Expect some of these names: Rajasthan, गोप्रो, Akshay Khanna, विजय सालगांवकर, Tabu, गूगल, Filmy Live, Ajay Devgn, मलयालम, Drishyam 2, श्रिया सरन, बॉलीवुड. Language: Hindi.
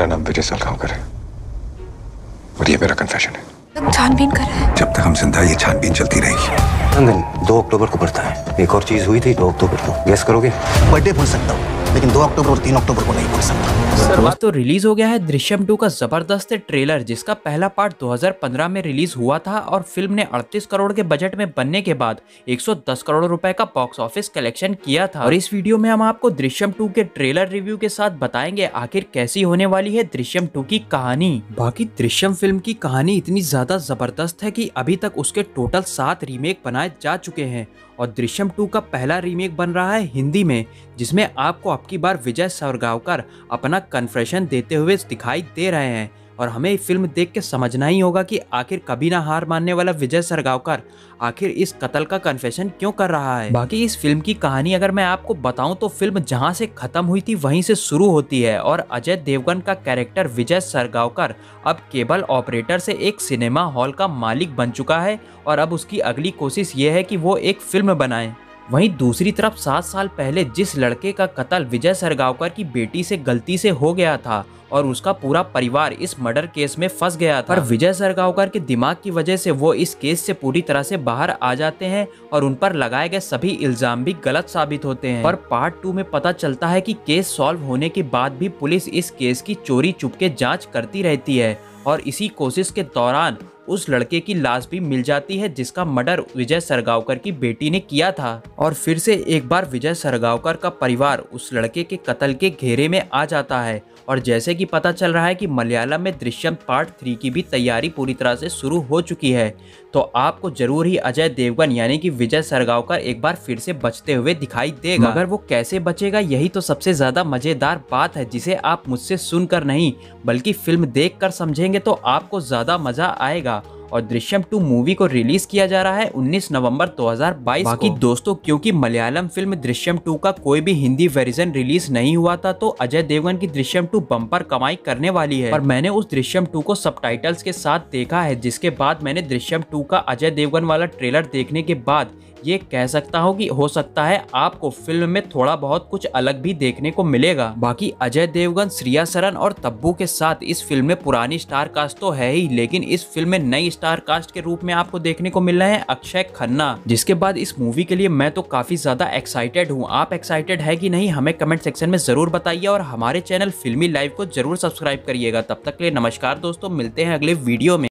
मेरा नाम विजय सालगांवकर है और ये मेरा कन्फेशन है। छानबीन कर रहे हैं। जब तक हम जिंदा ये छानबीन चलती रहेगी। नंदन 2 अक्टूबर को पड़ता है। एक और चीज हुई थी 2 अक्टूबर को। गैस करोगे? बर्थडे बोल सकता हूँ लेकिन 2 अक्टूबर और 3 अक्टूबर को नहीं बोल सकता। तो रिलीज हो गया है दृश्यम 2 का जबरदस्त ट्रेलर, जिसका पहला पार्ट 2015 में रिलीज हुआ था और फिल्म ने 38 करोड़ के बजट में बनने के बाद 110 करोड़ रुपए का बॉक्स ऑफिस कलेक्शन किया था। और इस वीडियो में हम आपको दृश्यम 2 के ट्रेलर रिव्यू के साथ बताएंगे आखिर कैसी होने वाली है दृश्यम 2 की कहानी। बाकी दृश्यम फिल्म की कहानी इतनी ज्यादा जबरदस्त है कि अभी तक उसके टोटल 7 रीमेक बनाए जा चुके हैं और दृश्यम 2 का पहला रीमेक बन रहा है हिंदी में, जिसमें आपको अब की बार विजय सालगांवकर अपना कन्फेशन देते हुए दिखाई दे रहे हैं। और हमें फिल्म देख के समझना ही होगा कि आखिर कभी ना हार मानने वाला विजय सालगांवकर आखिर इस कत्ल का कन्फेशन क्यों कर रहा है। बाकी इस फिल्म की कहानी अगर मैं आपको बताऊं तो फिल्म जहां से खत्म हुई थी वहीं से शुरू होती है और अजय देवगन का कैरेक्टर विजय सालगांवकर अब केबल ऑपरेटर से एक सिनेमा हॉल का मालिक बन चुका है और अब उसकी अगली कोशिश ये है कि वो एक फिल्म बनाए। वहीं दूसरी तरफ 7 साल पहले जिस लड़के का कत्ल विजय सालगांवकर की बेटी से गलती से हो गया था और उसका पूरा परिवार इस मर्डर केस में फंस गया था, पर विजय सालगांवकर के दिमाग की वजह से वो इस केस से पूरी तरह से बाहर आ जाते हैं और उन पर लगाए गए सभी इल्जाम भी गलत साबित होते हैं। और पार्ट 2 में पता चलता है कि केस सॉल्व होने के बाद भी पुलिस इस केस की चोरी चुपके जाँच करती रहती है और इसी कोशिश के दौरान उस लड़के की लाश भी मिल जाती है जिसका मर्डर विजय सालगांवकर की बेटी ने किया था। और फिर से एक बार विजय सालगांवकर का परिवार उस लड़के के कत्ल के घेरे में आ जाता है और जैसे कि पता चल रहा है कि मलयालम में दृश्यम पार्ट 3 की भी तैयारी पूरी तरह से शुरू हो चुकी है। तो आपको जरूर ही अजय देवगन यानी कि विजय सालगांवकर एक बार फिर से बचते हुए दिखाई देगा, मगर वो कैसे बचेगा यही तो सबसे ज्यादा मजेदार बात है, जिसे आप मुझसे सुनकर नहीं बल्कि फिल्म देखकर समझेंगे तो आपको ज्यादा मजा आएगा। और दृश्यम 2 मूवी को रिलीज किया जा रहा है 19 नवंबर 2022 को। बाकी दोस्तों क्योंकि मलयालम फिल्म दृश्यम 2 का कोई भी हिंदी वर्जन रिलीज नहीं हुआ था तो अजय देवगन की दृश्यम 2 बम्पर कमाई करने वाली है। और मैंने उस दृश्यम 2 को सबटाइटल्स के साथ देखा है, जिसके बाद मैंने दृश्यम 2 का अजय देवगन वाला ट्रेलर देखने के बाद ये कह सकता हूँ कि हो सकता है आपको फिल्म में थोड़ा बहुत कुछ अलग भी देखने को मिलेगा। बाकी अजय देवगन, श्रिया सरन और तब्बू के साथ इस फिल्म में पुरानी स्टार कास्ट तो है ही, लेकिन इस फिल्म में नई स्टार कास्ट के रूप में आपको देखने को मिल रहे हैं अक्षय खन्ना, जिसके बाद इस मूवी के लिए मैं तो काफी ज्यादा एक्साइटेड हूँ। आप एक्साइटेड है कि नहीं हमें कमेंट सेक्शन में जरूर बताइए और हमारे चैनल फिल्मी लाइव को जरूर सब्सक्राइब करिएगा। तब तक के लिए नमस्कार दोस्तों, मिलते हैं अगले वीडियो में।